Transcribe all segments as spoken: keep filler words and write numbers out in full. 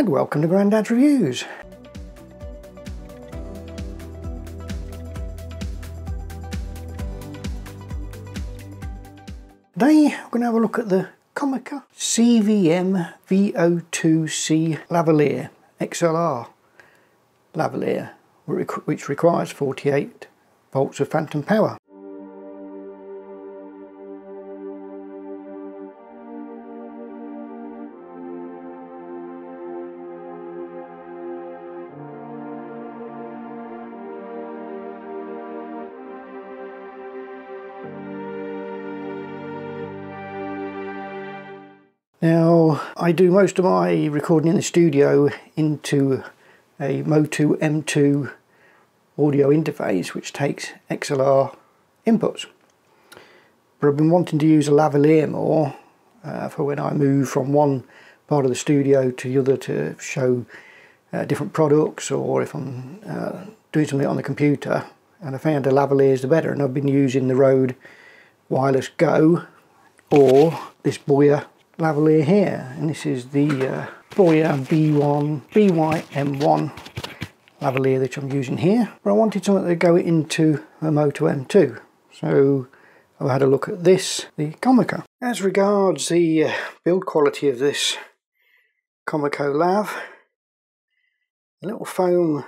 and welcome to Grandad's Reviews. Today we're going to have a look at the Comica C V M V zero two C lavalier, X L R lavalier, which requires forty-eight volts of phantom power. Now, I do most of my recording in the studio into a MOTU M two audio interface, which takes X L R inputs. But I've been wanting to use a lavalier more uh, for when I move from one part of the studio to the other to show uh, different products, or if I'm uh, doing something on the computer. And I found the lavalier is the better, and I've been using the Rode Wireless Go or this Boya lavalier here, and this is the uh, Boya B one B Y M one lavalier that I'm using here, but I wanted something to go into a MOTU M two, so I've had a look at this, the Comica. As regards the uh, build quality of this Comica lav, the little foam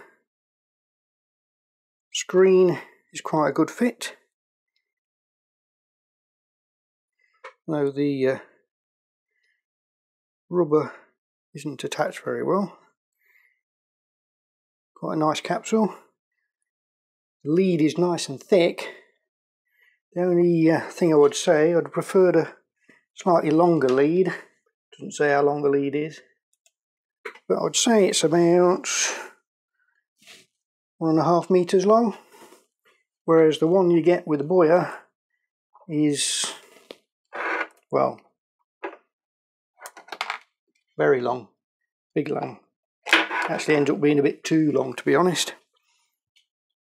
screen is quite a good fit, though the uh, rubber isn't attached very well. Quite a nice capsule. The lead is nice and thick. The only uh, thing I would say, I'd prefer a slightly longer lead. Doesn't say how long the lead is, but I'd say it's about one and a half meters long, whereas the one you get with the Boya is, well, very long, big long. Actually ends up being a bit too long, to be honest.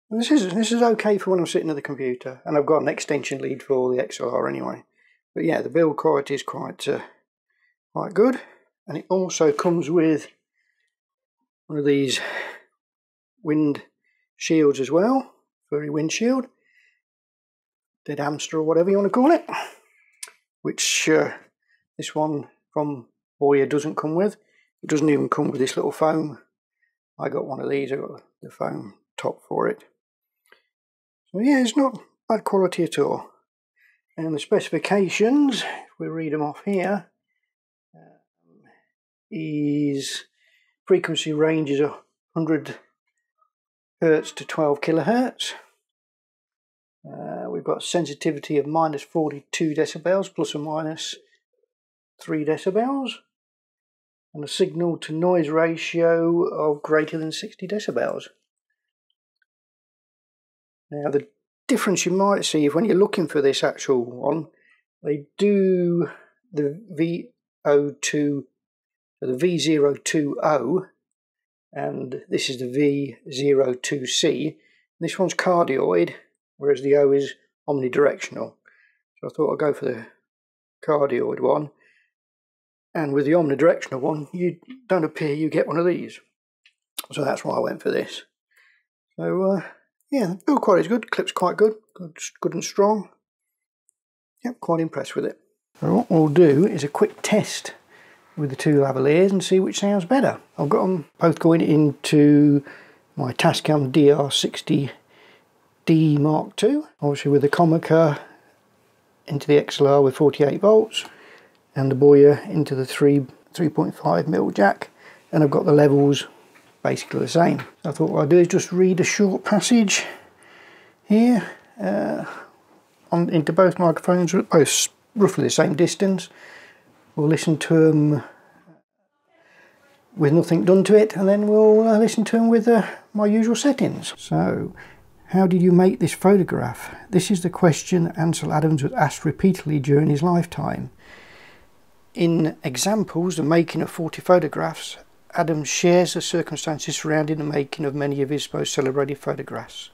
And this is this is okay for when I'm sitting at the computer, and I've got an extension lead for the X L R anyway. But yeah, the build quality is quite uh, quite good, and it also comes with one of these wind shields as well, furry windshield, dead hamster or whatever you want to call it, which uh, this one from Boya doesn't come with. It doesn't even come with this little foam. I got one of these, I got the foam top for it. So yeah, it's not bad quality at all. And the specifications, if we read them off here, um, is frequency range is one hundred hertz to twelve kilohertz. Uh, we've got sensitivity of minus forty-two decibels, plus or minus three decibels. And a signal to noise ratio of greater than sixty decibels. Now, the difference you might see when you're looking for this actual one, they do the V zero two, the V zero two O, and this is the V zero two C. This one's cardioid, whereas the O is omnidirectional. So I thought I'd go for the cardioid one. And with the omnidirectional one, you don't appear you get one of these. So that's why I went for this. So, uh, yeah, the build quality is good. Clip's quite good. Good, good and strong. Yep, quite impressed with it. So what we'll do is a quick test with the two lavaliers and see which sounds better. I've got them both going into my Tascam D R sixty D Mark two. Obviously with the Comica into the X L R with forty-eight volts. And the Boya into the three point five mil jack, and I've got the levels basically the same. I thought what I'd do is just read a short passage here uh, on into both microphones, both roughly the same distance. We'll listen to them with nothing done to it, and then we'll uh, listen to them with uh, my usual settings. So, how did you make this photograph? This is the question Ansel Adams was asked repeatedly during his lifetime. In examples, the making of forty photographs, Adams shares the circumstances surrounding the making of many of his most celebrated photographs.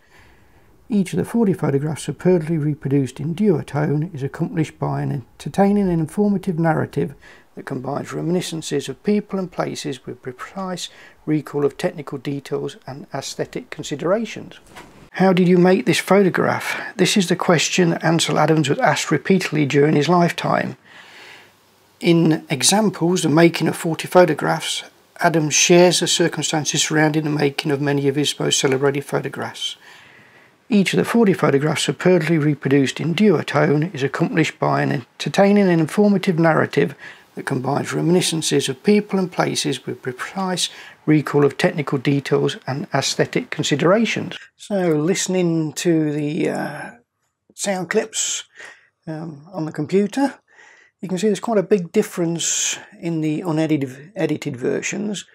Each of the forty photographs superbly reproduced in duotone is accomplished by an entertaining and informative narrative that combines reminiscences of people and places with precise recall of technical details and aesthetic considerations. How did you make this photograph? This is the question Ansel Adams was asked repeatedly during his lifetime. In Examples, The Making of forty Photographs, Adams shares the circumstances surrounding the making of many of his most celebrated photographs. Each of the forty photographs superbly reproduced in duotone is accomplished by an entertaining and informative narrative that combines reminiscences of people and places with precise recall of technical details and aesthetic considerations. So listening to the uh, sound clips um, on the computer, you can see there's quite a big difference in the unedited edited versions,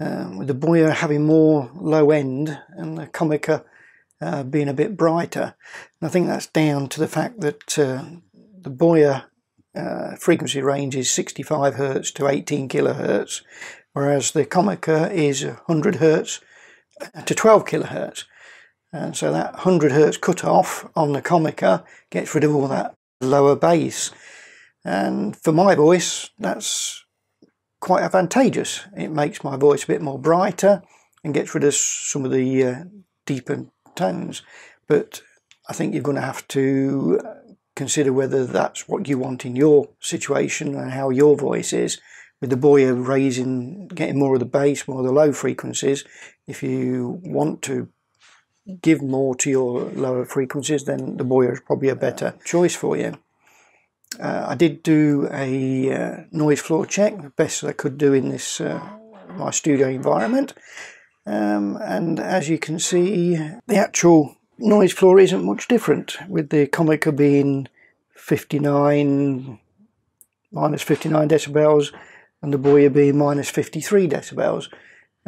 um, with the Boya having more low end and the Comica uh, being a bit brighter. And I think that's down to the fact that uh, the Boya Uh, frequency range is sixty-five hertz to eighteen kilohertz, whereas the Comica is one hundred hertz to twelve kilohertz, and so that one hundred hertz cutoff on the Comica gets rid of all that lower bass, and for my voice that's quite advantageous. It makes my voice a bit more brighter and gets rid of some of the uh, deeper tones, but I think you're going to have to uh, consider whether that's what you want in your situation and how your voice is, with the Boya raising, getting more of the bass, more of the low frequencies. If you want to give more to your lower frequencies, then the Boya is probably a better choice for you. Uh, I did do a uh, noise floor check, the best I could do in this uh, my studio environment, um, and as you can see, the actual noise floor isn't much different, with the Comica being minus fifty-nine decibels and the Boya being minus fifty-three decibels. Uh,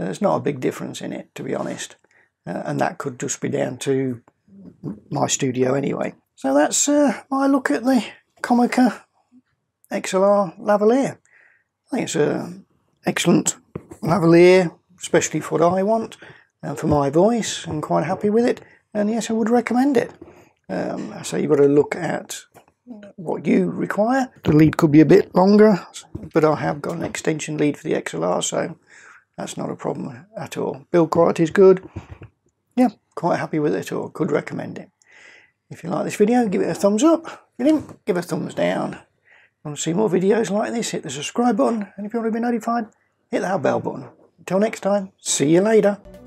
there's not a big difference in it, to be honest, uh, and that could just be down to my studio anyway. So that's uh, my look at the Comica X L R lavalier. I think it's an excellent lavalier, especially for what I want and for my voice. I'm quite happy with it. And yes, I would recommend it. Um, so you've got to look at what you require. The lead could be a bit longer, but I have got an extension lead for the X L R, so that's not a problem at all. Build quality is good. Yeah, quite happy with it all. Could recommend it. If you like this video, give it a thumbs up. If you didn't, give it a thumbs down. If you want to see more videos like this, hit the subscribe button. And if you want to be notified, hit that bell button. Until next time, see you later.